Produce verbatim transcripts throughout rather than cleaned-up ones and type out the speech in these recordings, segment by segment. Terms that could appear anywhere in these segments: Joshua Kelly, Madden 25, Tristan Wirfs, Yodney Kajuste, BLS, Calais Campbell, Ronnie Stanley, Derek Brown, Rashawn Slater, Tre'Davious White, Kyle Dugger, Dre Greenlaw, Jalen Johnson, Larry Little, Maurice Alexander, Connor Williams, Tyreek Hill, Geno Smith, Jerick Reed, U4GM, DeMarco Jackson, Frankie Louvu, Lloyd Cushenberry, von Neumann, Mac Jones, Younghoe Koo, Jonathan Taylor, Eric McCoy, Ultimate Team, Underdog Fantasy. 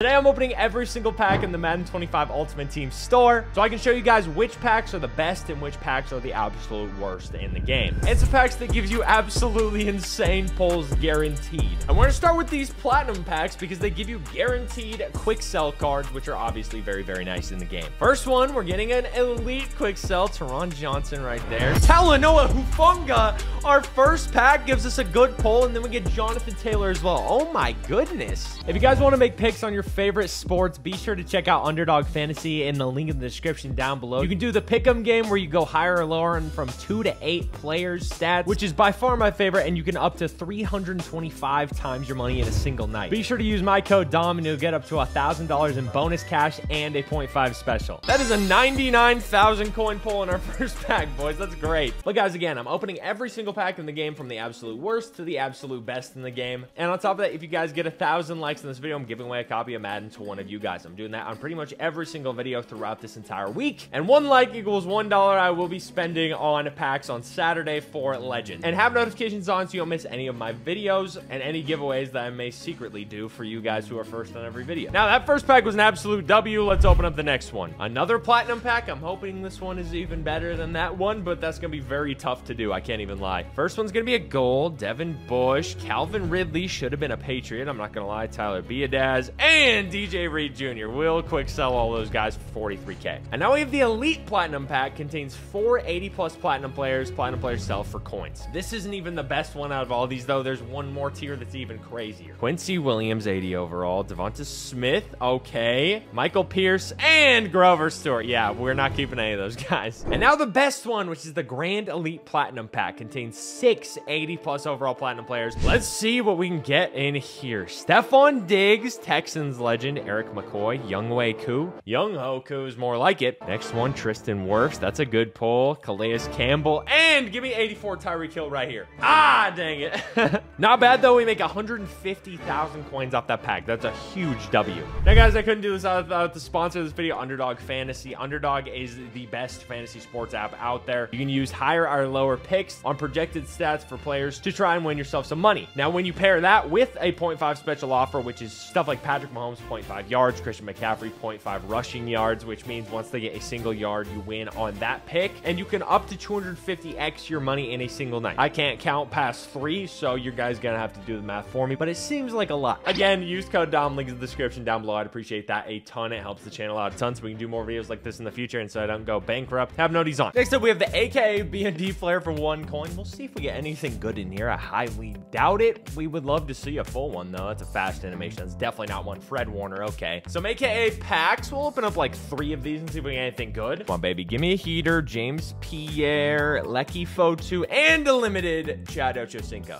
Today I'm opening every single pack in the Madden twenty-five Ultimate Team store so I can show you guys which packs are the best and which packs are the absolute worst in the game. It's a packs that gives you absolutely insane pulls guaranteed. And we're going to start with these platinum packs because they give you guaranteed quick sell cards, which are obviously very, very nice in the game. First one, we're getting an elite quick sell, Teron Johnson right there. Talanoa Hufanga, our first pack, gives us a good pull, and then we get Jonathan Taylor as well. Oh my goodness. If you guys want to make picks on your favorite sports, be sure to check out Underdog Fantasy in the link in the description down below. You can do the pick'em game where you go higher or lower and from two to eight players stats, which is by far my favorite, and you can up to three hundred twenty-five times your money in a single night. Be sure to use my code DOM and you'll get up to a thousand dollars in bonus cash and a point five special. That is a ninety-nine thousand coin pull in our first pack, boys. That's great. But guys, again, I'm opening every single pack in the game from the absolute worst to the absolute best in the game. And on top of that, if you guys get a thousand likes in this video, I'm giving away a copy of Madden to one of you guys. I'm doing that on pretty much every single video throughout this entire week, and one like equals one dollar I will be spending on packs on Saturday for Legend. And have notifications on so you don't miss any of my videos and any giveaways that I may secretly do for you guys who are first on every video. Now that first pack was an absolute W. Let's open up the next one. Another platinum pack. I'm hoping this one is even better than that one, but that's gonna be very tough to do. I can't even lie. First one's gonna be a gold. Devin Bush. Calvin Ridley should have been a Patriot, I'm not gonna lie. Tyler Biadasz and And D J Reed Junior will quick sell all those guys for forty-three K. And now we have the elite platinum pack, contains four eighty plus platinum players. Platinum players sell for coins. This isn't even the best one out of all these though. There's one more tier that's even crazier. Quincy Williams, eighty overall. Devonta Smith, okay. Michael Pierce and Grover Stewart. Yeah, we're not keeping any of those guys. And now the best one, which is the Grand Elite Platinum pack, contains six eighty plus overall platinum players. Let's see what we can get in here. Stephon Diggs, Texans legend. Eric McCoy, Younghoe Koo. Younghoe Koo is more like it. Next one, Tristan Wirfs. That's a good pull. Calais Campbell. And give me eighty-four Tyreek Hill right here. Ah, dang it. Not bad, though. We make one hundred fifty thousand coins off that pack. That's a huge W. Now, guys, I couldn't do this without the sponsor of this video, Underdog Fantasy. Underdog is the best fantasy sports app out there. You can use higher or lower picks on projected stats for players to try and win yourself some money. Now, when you pair that with a point five special offer, which is stuff like Patrick Mahomes point five yards, Christian McCaffrey point five rushing yards, which means once they get a single yard, you win on that pick, and you can up to two hundred fifty X your money in a single night. I can't count past three, so you guys gonna have to do the math for me, but it seems like a lot. Again, use code DOM, link in the description down below. I'd appreciate that a ton. It helps the channel out a ton so we can do more videos like this in the future, and so I don't go bankrupt. Have noties on. Next up, we have the A K A B and D flare for one coin. We'll see if we get anything good in here. I highly doubt it. We would love to see a full one though. That's a fast animation. That's definitely not one. Fred Warner, okay. Some A K A packs. We'll open up like three of these and see if we get anything good. Come on, baby. Give me a heater. James Pierre, Lecky Fotu, and a limited Chad Ochocinco.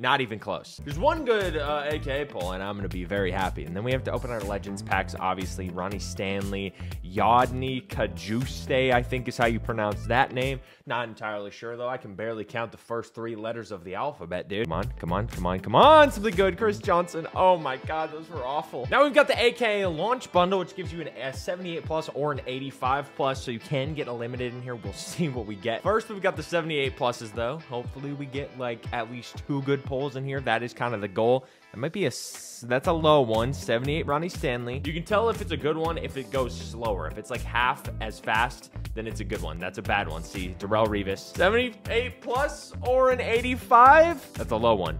Not even close. There's one good uh, A K A pull, and I'm going to be very happy. And then we have to open our Legends packs, obviously. Ronnie Stanley, Yodney Kajuste, I think is how you pronounce that name. Not entirely sure, though. I can barely count the first three letters of the alphabet, dude. Come on, come on, come on, come on. Something good. Chris Johnson. Oh, my God. Those were awful. Now we've got the A K A Launch Bundle, which gives you an a seventy-eight plus or an eighty-five plus, so you can get a limited in here. We'll see what we get. First, we've got the seventy-eight pluses, though. Hopefully, we get, like, at least two good pulls in here. That is kind of the goal. That might be a, that's a low one. seventy-eight Ronnie Stanley. You can tell if it's a good one if it goes slower. If it's like half as fast, then it's a good one. That's a bad one. See, Darrell Revis. seventy-eight plus or an eighty-five? That's a low one.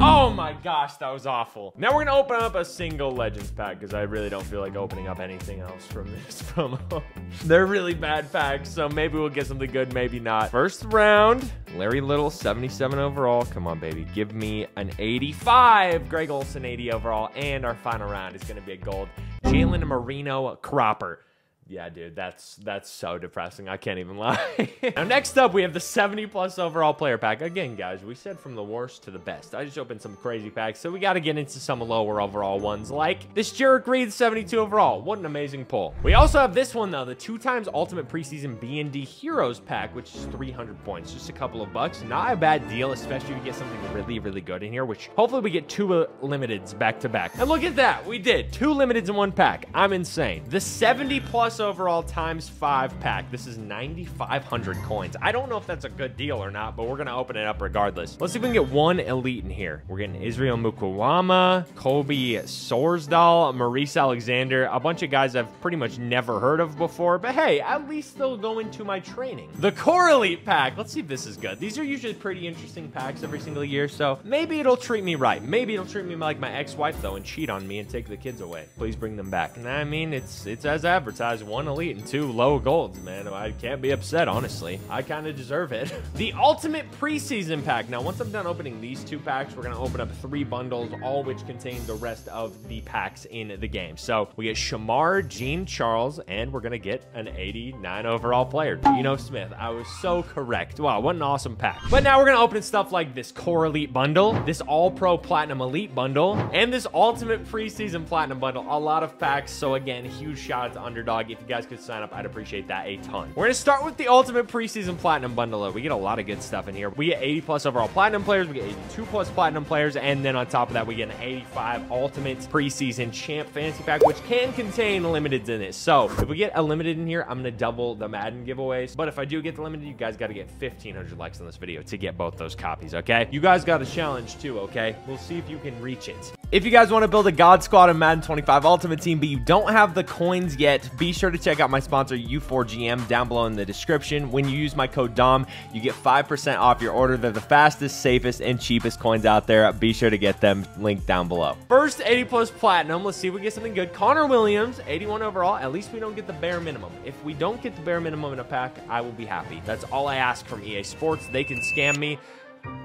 Oh my gosh, that was awful. Now we're gonna open up a single Legends pack because I really don't feel like opening up anything else from this promo. They're really bad packs, so maybe we'll get something good, maybe not. First round, Larry Little, seventy-seven overall. Come on, baby. Give me an eighty-five. Greg Olsen, eighty overall. And our final round is gonna be a gold. Jalen Marino Cropper. Yeah, dude, that's that's so depressing. I can't even lie. Now, next up, we have the seventy plus overall player pack. Again, guys, we said from the worst to the best. I just opened some crazy packs, so we got to get into some lower overall ones, like this Jerick Reed, seventy-two overall. What an amazing pull. We also have this one, though, the two times Ultimate Preseason B and D Heroes pack, which is three hundred points. Just a couple of bucks. Not a bad deal, especially if you get something really, really good in here, which hopefully we get two uh, limiteds back to back. And look at that. We did two limiteds in one pack. I'm insane. The seventy plus overall times five pack. This is nine thousand five hundred coins. I don't know if that's a good deal or not, but we're going to open it up regardless. Let's see if we can get one elite in here. We're getting Israel Mukuwama, Kobe Sorsdahl, Maurice Alexander, a bunch of guys I've pretty much never heard of before, but hey, at least they'll go into my training. The Core Elite pack. Let's see if this is good. These are usually pretty interesting packs every single year, so maybe it'll treat me right. Maybe it'll treat me like my ex-wife, though, and cheat on me and take the kids away. Please bring them back. And I mean, it's it's as advertised, one elite and two low golds, man. I can't be upset, honestly. I kind of deserve it. The Ultimate Preseason pack. Now, once I'm done opening these two packs, we're going to open up three bundles, all which contain the rest of the packs in the game. So we get Shamar, Jean Charles, and we're going to get an eighty-nine overall player, Geno Smith. I was so correct. Wow, what an awesome pack. But now we're going to open stuff like this Core Elite bundle, this All-Pro Platinum Elite bundle, and this Ultimate Preseason Platinum bundle. A lot of packs. So again, huge shout out to Underdog. If you guys could sign up, I'd appreciate that a ton. We're going to start with the Ultimate Preseason Platinum bundle. We get a lot of good stuff in here. We get eighty plus overall platinum players. We get eighty-two plus platinum players. And then on top of that, we get an eighty-five Ultimate Preseason Champ Fantasy Pack, which can contain limiteds in it. So if we get a limited in here, I'm going to double the Madden giveaways. But if I do get the limited, you guys got to get fifteen hundred likes on this video to get both those copies, okay? You guys got a challenge too, okay? We'll see if you can reach it. If you guys want to build a God Squad in Madden twenty-five Ultimate Team, but you don't have the coins yet, be sure to check out my sponsor, U four G M, down below in the description. When you use my code D O M, you get five percent off your order. They're the fastest, safest, and cheapest coins out there. Be sure to get them. Link down below. First eighty plus platinum. Let's see if we get something good. Connor Williams, eighty-one overall. At least we don't get the bare minimum. If we don't get the bare minimum in a pack, I will be happy. That's all I ask from E A Sports. They can scam me,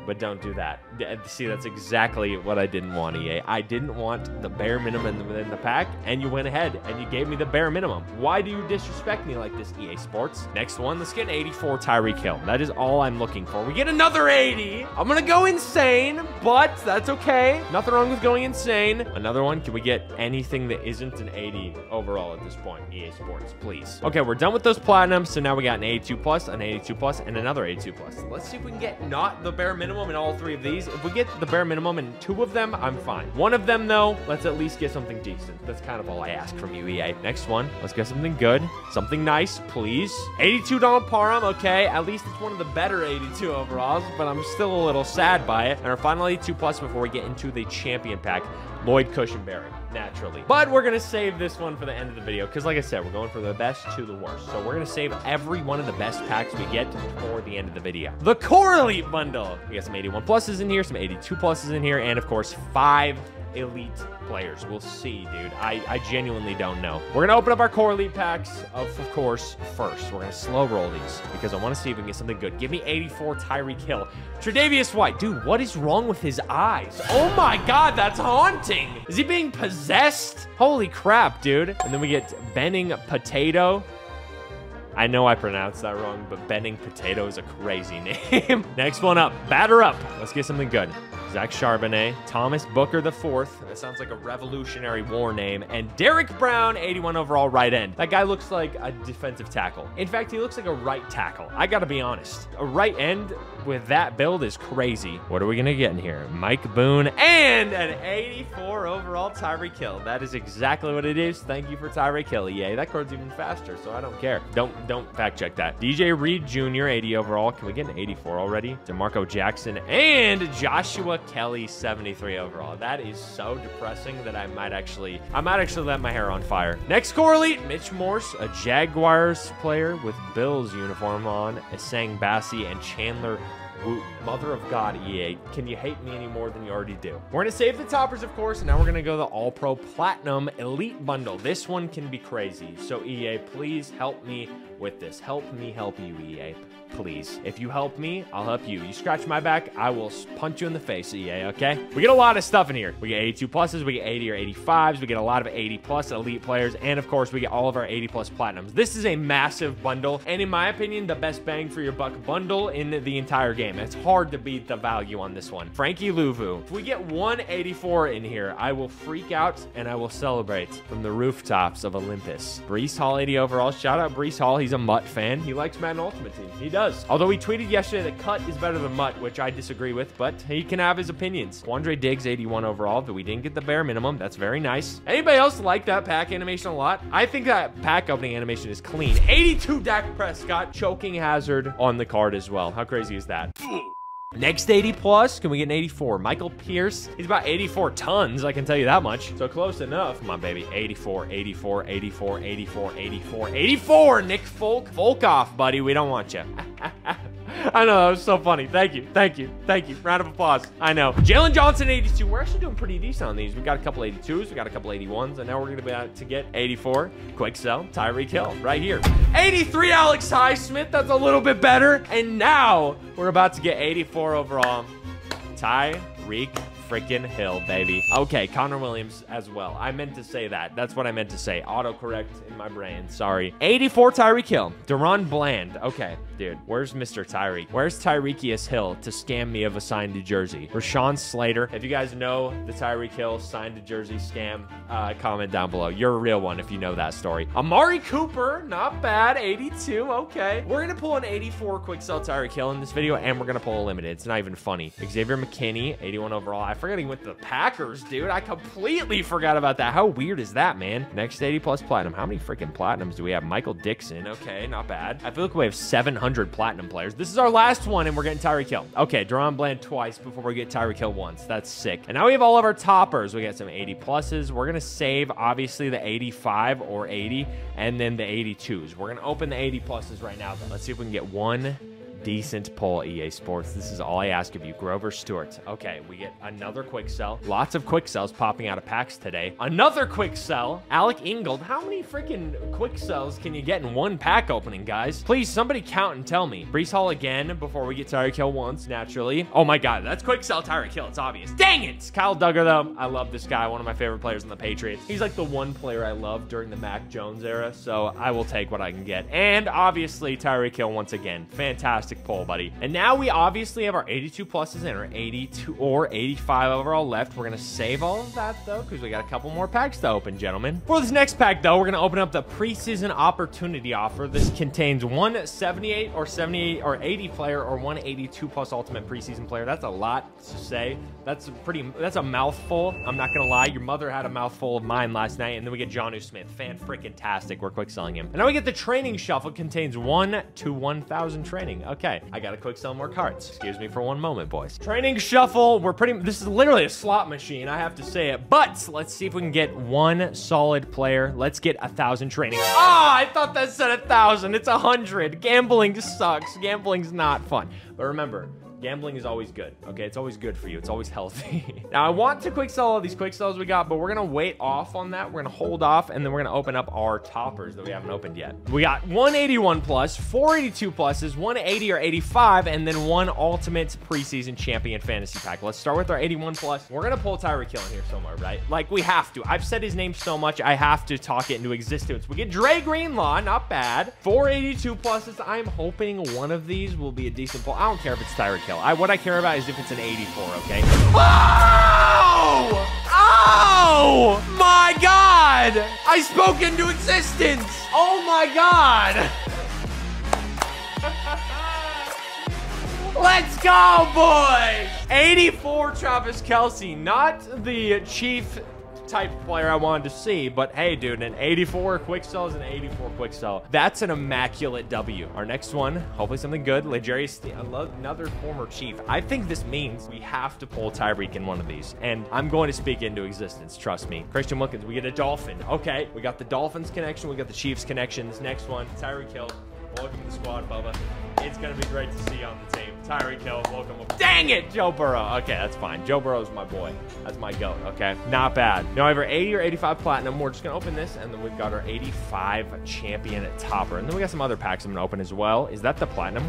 but don't do that. See, that's exactly what I didn't want, E A. I didn't want the bare minimum in the pack, and you went ahead and you gave me the bare minimum. Why do you disrespect me like this, E A Sports? Next one, let's get an eighty-four Tyreek Hill. That is all I'm looking for. We get another eighty. I'm gonna go insane, but that's okay. Nothing wrong with going insane. Another one. Can we get anything that isn't an eighty overall at this point, E A Sports, please? Okay, we're done with those platinums, so now we got an eighty-two plus, an eighty-two plus, and another eighty-two plus. Let's see if we can get not the bare minimum in all three of these. If we get the bare minimum in two of them, I'm fine. One of them, though, let's at least get something decent. That's kind of all I ask from you, E A. Next one, let's get something good, something nice, please. eighty-two Donald Parham, okay. At least it's one of the better eighty-two overalls, but I'm still a little sad by it. And our final eighty-two plus before we get into the champion pack, Lloyd Cushenberry, naturally. But we're gonna save this one for the end of the video, because like I said, we're going from the best to the worst. So we're gonna save every one of the best packs we get for the end of the video. The Core Elite bundle. We got some eighty-one pluses in here, some eighty-two pluses in here, and of course, five elite players. We'll see, dude. I, I genuinely don't know. We're going to open up our Core Elite packs, of, of course, first. We're going to slow roll these because I want to see if we can get something good. Give me eighty-four Tyreek Hill. Tre'Davious White. Dude, what is wrong with his eyes? Oh my God, that's haunting. Is he being possessed? Holy crap, dude. And then we get Benning Potato. I know I pronounced that wrong, but Benning Potato is a crazy name. Next one up, batter up. Let's get something good. Zach Charbonnet, Thomas Booker the Fourth. That sounds like a Revolutionary War name. And Derek Brown, eighty-one overall right end. That guy looks like a defensive tackle. In fact, he looks like a right tackle. I gotta be honest. A right end with that build is crazy. What are we gonna get in here? Mike Boone and an eighty-four overall Tyreek Hill. That is exactly what it is. Thank you for Tyreek Hill, E A. That card's even faster, so I don't care. Don't don't fact check that. D J Reed Junior, eighty overall. Can we get an eighty-four already? DeMarco Jackson and Joshua Kelly, seventy-three overall. That is so depressing that I might actually, I might actually let my hair on fire. Next Core Elite, Mitch Morse, a Jaguars player with Bills uniform on, Sang Bassey and Chandler. Mother of God, E A. Can you hate me any more than you already do? We're going to save the toppers, of course, and now we're going to go to the All-Pro Platinum Elite Bundle. This one can be crazy. So, E A, please help me with this. Help me help you, E A. Please. If you help me, I'll help you. You scratch my back, I will punch you in the face, E A, okay? We get a lot of stuff in here. We get eighty-two pluses, we get eighty or eighty-fives, we get a lot of eighty plus elite players, and of course, we get all of our eighty plus platinums. This is a massive bundle, and in my opinion, the best bang for your buck bundle in the entire game. game. It's hard to beat the value on this one. Frankie Louvu. If we get one eighty-four in here, I will freak out and I will celebrate from the rooftops of Olympus. Brees Hall, eighty overall. Shout out Brees Hall. He's a Mutt fan. He likes Madden Ultimate Team. He does. Although he tweeted yesterday that Cut is better than Mutt, which I disagree with, but he can have his opinions. Quandre Diggs, eighty-one overall, but we didn't get the bare minimum. That's very nice. Anybody else like that pack animation a lot? I think that pack opening animation is clean. eighty-two Dak Prescott, choking Hazard on the card as well. How crazy is that? Next eighty plus, can we get an eighty-four? Michael Pierce, he's about eighty-four tons, I can tell you that much. So close enough. Come on, baby. eighty-four, eighty-four, eighty-four, eighty-four, eighty-four, eighty-four. Nick Folk, Folk off, buddy. We don't want you. I know, that was so funny. Thank you, thank you, thank you. Round of applause. I know. Jalen Johnson, eighty-two. We're actually doing pretty decent on these. We got a couple eighty-twos, we got a couple eighty-ones, and now we're gonna be out to get eighty-four. Quick sell, Tyreek Hill, right here. eighty-three, Alex Highsmith. That's a little bit better. And now we're about to get eighty-four overall. Tyreek freaking Hill, baby. Okay, Connor Williams as well. I meant to say that. That's what I meant to say. Autocorrect in my brain. Sorry. eighty-four Tyreek Hill. Deron Bland. Okay, dude. Where's Mister Tyreek? Where's Tyreekius Hill to scam me of a signed jersey? Rashawn Slater. If you guys know the Tyreek Hill signed jersey scam, uh, comment down below. You're a real one if you know that story. Amari Cooper. Not bad. eighty-two. Okay. We're going to pull an eighty-four quick sell Tyreek Hill in this video, and we're going to pull a limited. It's not even funny. Xavier McKinney, eighty-one overall. I I forgot he went to the Packers, dude. I completely forgot about that. How weird is that, man? Next eighty plus platinum. How many freaking platinums do we have? Michael Dixon. Okay, not bad. I feel like we have seven hundred platinum players. This is our last one, and we're getting Tyreek Hill. Okay, Deron Bland twice before we get Tyreek Hill once. That's sick. And now we have all of our toppers. We got some eighty pluses. We're going to save, obviously, the eighty-five or eighty, and then the eighty-twos. We're going to open the eighty pluses right now, though. Let's see if we can get one decent pull, E A Sports. This is all I ask of you. Grover Stewart. Okay, we get another quick sell. Lots of quick sells popping out of packs today. Another quick sell. Alec Ingold. How many freaking quick sells can you get in one pack opening, guys? Please, somebody count and tell me. Brees Hall again before we get Tyreek Hill once, naturally. Oh my God, that's quick sell Tyreek Hill. It's obvious. Dang it! Kyle Duggar, though. I love this guy. One of my favorite players in the Patriots. He's like the one player I love during the Mac Jones era, so I will take what I can get. And obviously, Tyreek Hill once again. Fantastic pull, buddy. And now we obviously have our eighty-two pluses and our eighty-two or eighty-five overall left. We're gonna save all of that though, because we got a couple more packs to open, gentlemen. For this next pack though, we're gonna open up the preseason opportunity offer. This contains one seventy-eight or seventy-eight or eighty player or one eighty-two plus ultimate preseason player. That's a lot to say. That's a pretty, that's a mouthful. I'm not gonna lie. Your mother had a mouthful of mine last night. And then we get Jonnu Smith, fan freaking tastic. We're quick selling him. And now we get the training shuffle. It contains one to one thousand training. Okay. Okay, I gotta quick sell more cards. Excuse me for one moment, boys. Training shuffle. We're pretty, this is literally a slot machine. I have to say it, but let's see if we can get one solid player. Let's get a thousand training. Ah, oh, I thought that said a thousand. It's a hundred. Gambling sucks. Gambling's not fun. But remember, gambling is always good, okay? It's always good for you. It's always healthy. Now, I want to quick sell all these quick sells we got, but we're going to wait off on that. We're going to hold off, and then we're going to open up our toppers that we haven't opened yet. We got one eighty-one plus, four eighty-two pluses, one eighty or eighty-five, and then one ultimate preseason champion fantasy pack. Let's start with our eighty-one plus. We're going to pull Tyreek Hill in here somewhere, right? Like, we have to. I've said his name so much, I have to talk it into existence. We get Dre Greenlaw, not bad. four eighty-two pluses. I'm hoping one of these will be a decent pull. I don't care if it's Tyreek Hill. I, what I care about is if it's an eighty-four, okay? Oh! Oh! My God! I spoke into existence! Oh my God! Let's go, boys! eighty-four Travis Kelce, not the Chief type player I wanted to see, but hey, dude, an eighty-four quick sell is an eighty-four quick sell. That's an immaculate W. Our next one, hopefully something good. Legarius, another former Chief. I think this means we have to pull Tyreek in one of these, and I'm going to speak into existence. Trust me. Christian Wilkins, we get a Dolphin. Okay, we got the Dolphins connection. We got the Chiefs connection. This next one, Tyreek Hill. Welcome to the squad, Bubba. It's going to be great to see you on the team. Tyreek Hill, welcome. Dang it, Joe Burrow. Okay, that's fine. Joe Burrow's my boy. That's my goat, okay? Not bad. Now, I have our eighty or eighty-five platinum. We're just going to open this, and then we've got our eighty-five champion topper. And then we got some other packs I'm going to open as well. Is that the platinum?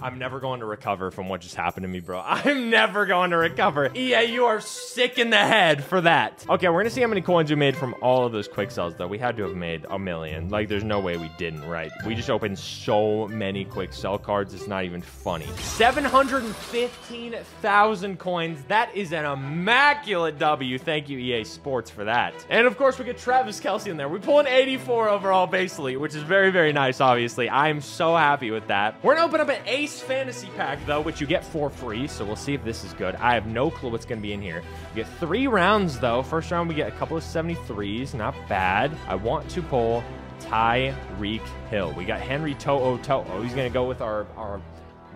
I'm never going to recover from what just happened to me, bro. I'm never going to recover. E A, you are sick in the head for that. Okay, we're gonna see how many coins we made from all of those quick sells, though. We had to have made a million. Like, there's no way we didn't, right? We just opened so many quick sell cards, it's not even funny. seven hundred fifteen thousand coins. That is an immaculate W. Thank you, E A Sports, for that. And of course, we get Travis Kelce in there. We pull an eighty-four overall, basically, which is very, very nice, obviously. I'm so happy with that. We're gonna open up an eight fantasy pack, though, which you get for free, so we'll see if this is good. I have no clue what's gonna be in here. You get three rounds, though. First round, we get a couple of seventy-threes, not bad. I want to pull Tyreek Hill. We got Henry To'o To'o. He's gonna go with our our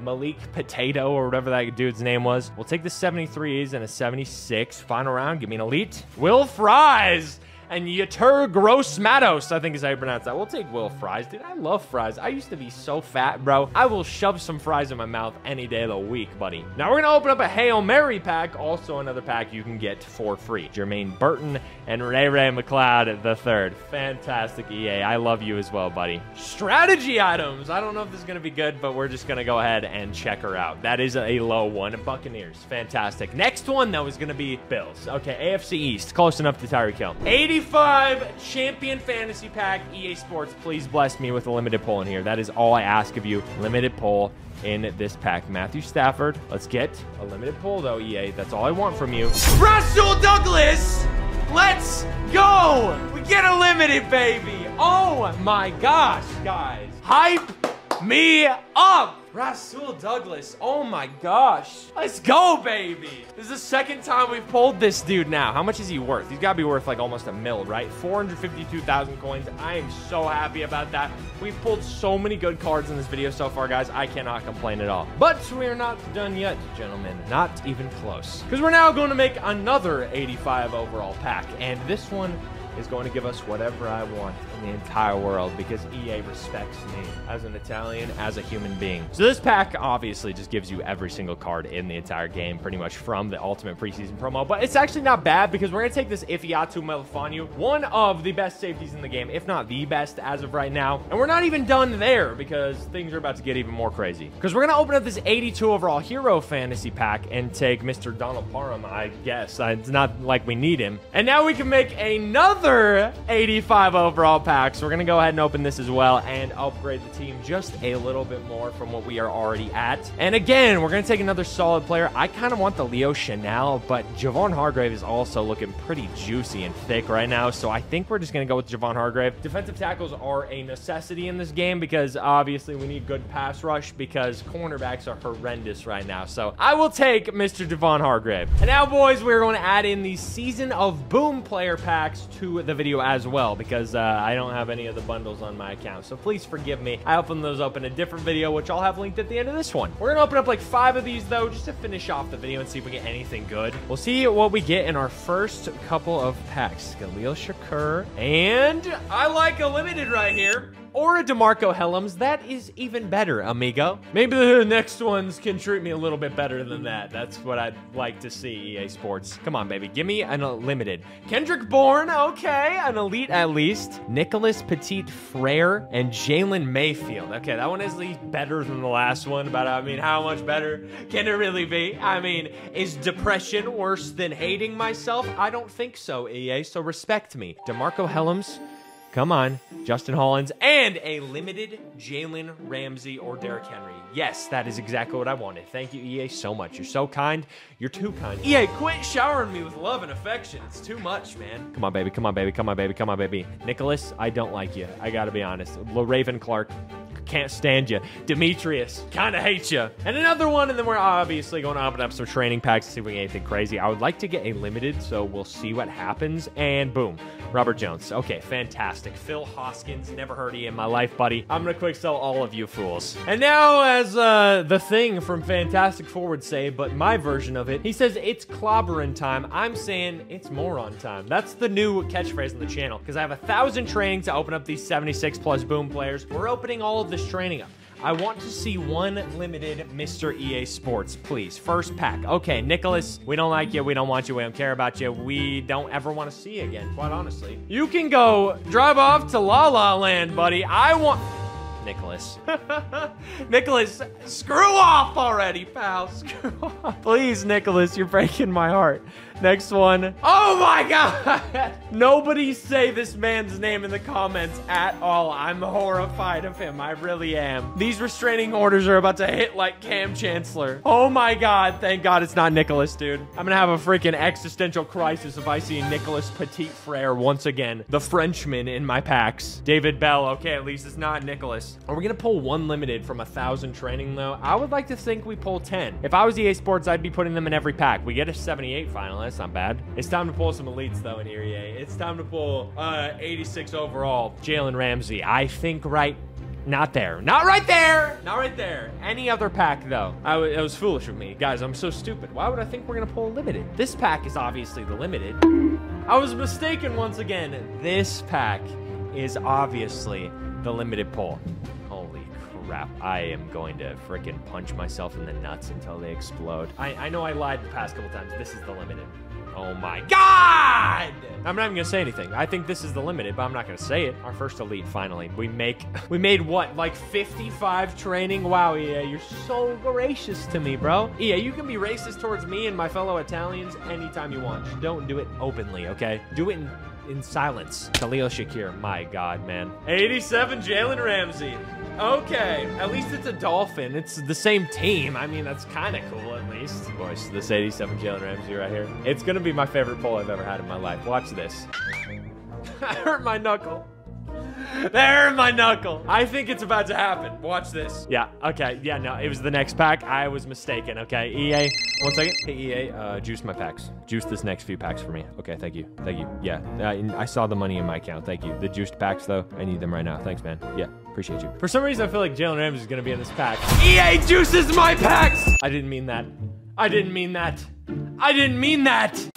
Malik Potato or whatever that dude's name was. We'll take the seventy-threes and a seventy-six. Final round, give me an elite. Will Fries and Yetur Gross Matos, I think is how you pronounce that. We'll take Will Fries. Dude, I love fries. I used to be so fat, bro. I will shove some fries in my mouth any day of the week, buddy. Now we're gonna open up a Hail Mary pack, also another pack you can get for free. Jermaine Burton and Ray Ray McLeod the third. Fantastic, E A. I love you as well, buddy. Strategy items. I don't know if this is gonna be good, but we're just gonna go ahead and check her out. That is a low one. Buccaneers. Fantastic. Next one, though, is gonna be Bills. Okay, A F C East. Close enough to Tyreek Hill. eighty-five champion fantasy pack. E A Sports, please bless me with a limited poll in here. That is all I ask of you. Limited poll in this pack. Matthew Stafford. Let's get a limited poll, though, E A. That's all I want from you. Russell Douglas, let's go. We get a limited, baby. Oh my gosh, guys. Hype me up. Rasul Douglas, oh my gosh. Let's go, baby. This is the second time we've pulled this dude now. How much is he worth? He's gotta be worth like almost a mil, right? four hundred fifty-two thousand coins. I am so happy about that. We've pulled so many good cards in this video so far, guys. I cannot complain at all. But we are not done yet, gentlemen. Not even close. Because we're now going to make another eighty-five overall pack. And this one is going to give us whatever I want in the entire world, because E A respects me as an Italian, as a human being. So this pack obviously just gives you every single card in the entire game, pretty much from the Ultimate Preseason promo, but it's actually not bad because we're gonna take this Ifeatu Melifonwu, one of the best safeties in the game, if not the best as of right now. And we're not even done there because things are about to get even more crazy. Because we're gonna open up this eighty-two overall hero fantasy pack and take Mister Donald Parham, I guess. It's not like we need him. And now we can make another eighty-five overall packs. We're gonna go ahead and open this as well and upgrade the team just a little bit more from what we are already at. And again, we're gonna take another solid player. I kind of want the Leo Chanel, but Javon Hargrave is also looking pretty juicy and thick right now, so I think we're just gonna go with Javon Hargrave. Defensive tackles are a necessity in this game because obviously we need good pass rush because cornerbacks are horrendous right now, so I will take Mister Javon Hargrave. And now, boys, we're going to add in the Season of Boom player packs to the video as well, because uh, I don't have any of the bundles on my account, so please forgive me. I opened those up in a different video, which I'll have linked at the end of this one. We're gonna open up like five of these, though, just to finish off the video and see if we get anything good. We'll see what we get in our first couple of packs. Khalil Shakur, and I like a limited right here, or a DeMarco Hellums. That is even better, amigo. Maybe the next ones can treat me a little bit better than that. That's what I'd like to see, E A Sports. Come on, baby. Give me an unlimited. Kendrick Bourne, okay. An elite at least. Nicholas Petit Frere and Jalen Mayfield. Okay, that one is at least better than the last one, but I mean, how much better can it really be? I mean, is depression worse than hating myself? I don't think so, E A, so respect me. DeMarco Hellums. Come on, Justin Hollins, and a limited Jalen Ramsey or Derrick Henry. Yes, that is exactly what I wanted. Thank you, E A, so much. You're so kind. You're too kind. E A, quit showering me with love and affection. It's too much, man. Come on, baby. Come on, baby. Come on, baby. Come on, baby. Nicholas, I don't like you. I gotta be honest. LaRaven Clark. Can't stand you. Demetrius, kind of hate you. And another one, and then we're obviously going to open up some training packs to see if we get anything crazy. I would like to get a limited, so we'll see what happens. And boom, Robert Jones. Okay, fantastic. Phil Hoskins, never heard of you in my life, buddy. I'm going to quick sell all of you fools. And now, as uh, the thing from Fantastic Four would say, but my version of it, he says it's clobbering time. I'm saying it's moron time. That's the new catchphrase on the channel, because I have a thousand trainings to open up these seventy-six plus boom players. We're opening all of this training up. I want to see one limited Mister E A Sports, please. First pack. Okay, Nicholas, we don't like you. We don't want you. We don't care about you. We don't ever want to see you again, quite honestly. You can go drive off to La La Land, buddy. I want... Nicholas. Nicholas, screw off already, pal. Screw off. Please, Nicholas, you're breaking my heart. Next one. Oh my God. Nobody say this man's name in the comments at all. I'm horrified of him. I really am. These restraining orders are about to hit like Cam Chancellor. Oh my God. Thank God it's not Nicholas, dude. I'm gonna have a freaking existential crisis if I see Nicholas Petit Frere once again. The Frenchman in my packs. David Bell. Okay, at least it's not Nicholas. Are we gonna pull one limited from a thousand training though? I would like to think we pull ten. If I was E A Sports, I'd be putting them in every pack. We get a seventy-eight final. That's not bad. It's time to pull some elites though in here, E A. It's time to pull uh, eighty-six overall. Jalen Ramsey. I think right. Not there. Not right there. Not right there. Any other pack, though. I w it was foolish of me. Guys, I'm so stupid. Why would I think we're going to pull a limited? This pack is obviously the limited. I was mistaken once again. This pack is obviously the limited pull. Holy crap. I am going to freaking punch myself in the nuts until they explode. I, I know I lied the past couple times. This is the limited. Oh my God! I'm not even gonna say anything. I think this is the limited, but I'm not gonna say it. Our first elite, finally. We make, we made what, like fifty-five training? Wow, E A, you're so gracious to me, bro. E A, you can be racist towards me and my fellow Italians anytime you want. Just don't do it openly, okay? Do it in, in silence. Khalil Shakir, my God, man. eighty-seven, Jalen Ramsey. Okay, at least it's a Dolphin. It's the same team. I mean, that's kind of cool, at least. Of course, this eighty-seven Jalen Ramsey right here. It's going to be my favorite pull I've ever had in my life. Watch this. I hurt my knuckle. There, my knuckle. I think it's about to happen. Watch this. Yeah, okay. Yeah, no, it was the next pack. I was mistaken, okay? E A, one second. Hey, E A, uh, juice my packs. Juice this next few packs for me. Okay, thank you. Thank you. Yeah, I, I saw the money in my account. Thank you. The juiced packs, though, I need them right now. Thanks, man. Yeah, appreciate you. For some reason, I feel like Jalen Ramsey is going to be in this pack. E A juices my packs! I didn't mean that. I didn't mean that. I didn't mean that.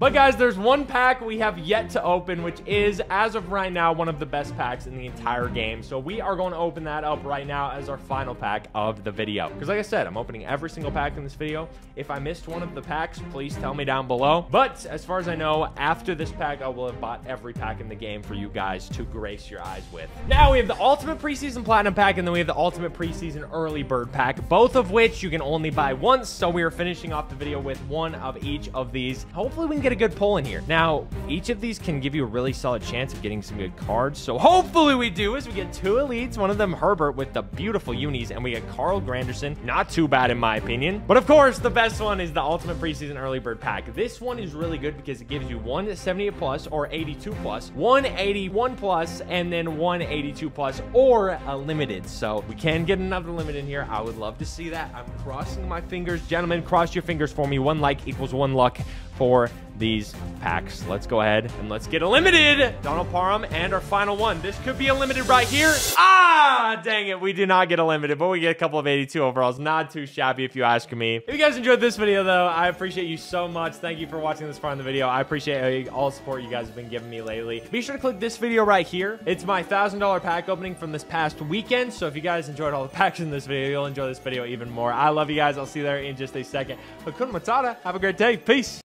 But guys, there's one pack we have yet to open, which is, as of right now, one of the best packs in the entire game. So we are going to open that up right now as our final pack of the video. Because like I said, I'm opening every single pack in this video. If I missed one of the packs, please tell me down below. But as far as I know, after this pack, I will have bought every pack in the game for you guys to grace your eyes with. Now we have the Ultimate Preseason Platinum Pack, and then we have the Ultimate Preseason Early Bird Pack, both of which you can only buy once. So we are finishing off the video with one of each of these. Hopefully we can get a good pull in here. Now, each of these can give you a really solid chance of getting some good cards. So hopefully we do is we get two elites, one of them Herbert with the beautiful unis, and we get Carl Granderson. Not too bad in my opinion. But of course, the best one is the Ultimate Preseason Early Bird Pack. This one is really good because it gives you one seventy-eight plus or eighty-two plus, one eighty-one plus, and then one eighty-two plus or a limited. So we can get another limited in here. I would love to see that. I'm crossing my fingers. Gentlemen, cross your fingers for me. One like equals one luck for these packs. Let's go ahead and let's get a limited. Donald Parham and our final one. This could be a limited right here. Ah, dang it. We did not get a limited, but we get a couple of eighty-two overalls. Not too shabby if you ask me. If you guys enjoyed this video though, I appreciate you so much. Thank you for watching this far in the video. I appreciate all the support you guys have been giving me lately. Be sure to click this video right here. It's my one thousand dollar pack opening from this past weekend. So if you guys enjoyed all the packs in this video, you'll enjoy this video even more. I love you guys. I'll see you there in just a second. Hakuna Matata. Have a great day. Peace.